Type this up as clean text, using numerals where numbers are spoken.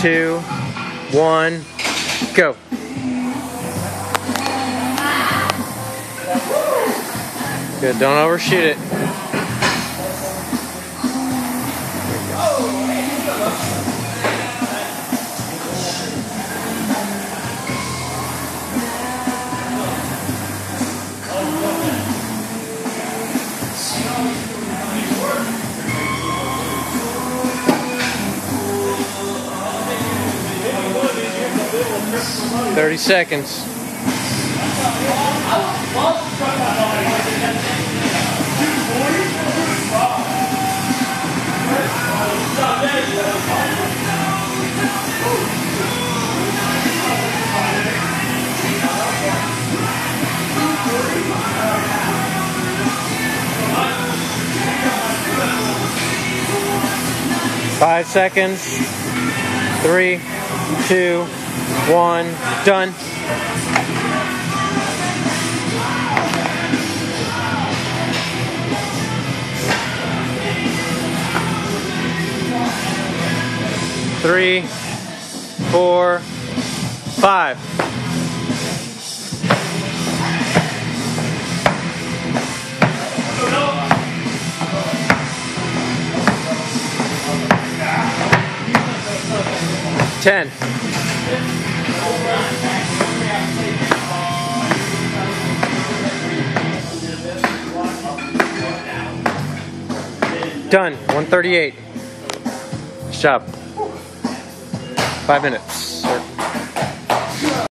2, 1, go. Good, don't overshoot it. Thirty seconds. Five seconds. 3, 2, 1, done. Three, four, five. Ten. 138. Nice job. 5 minutes.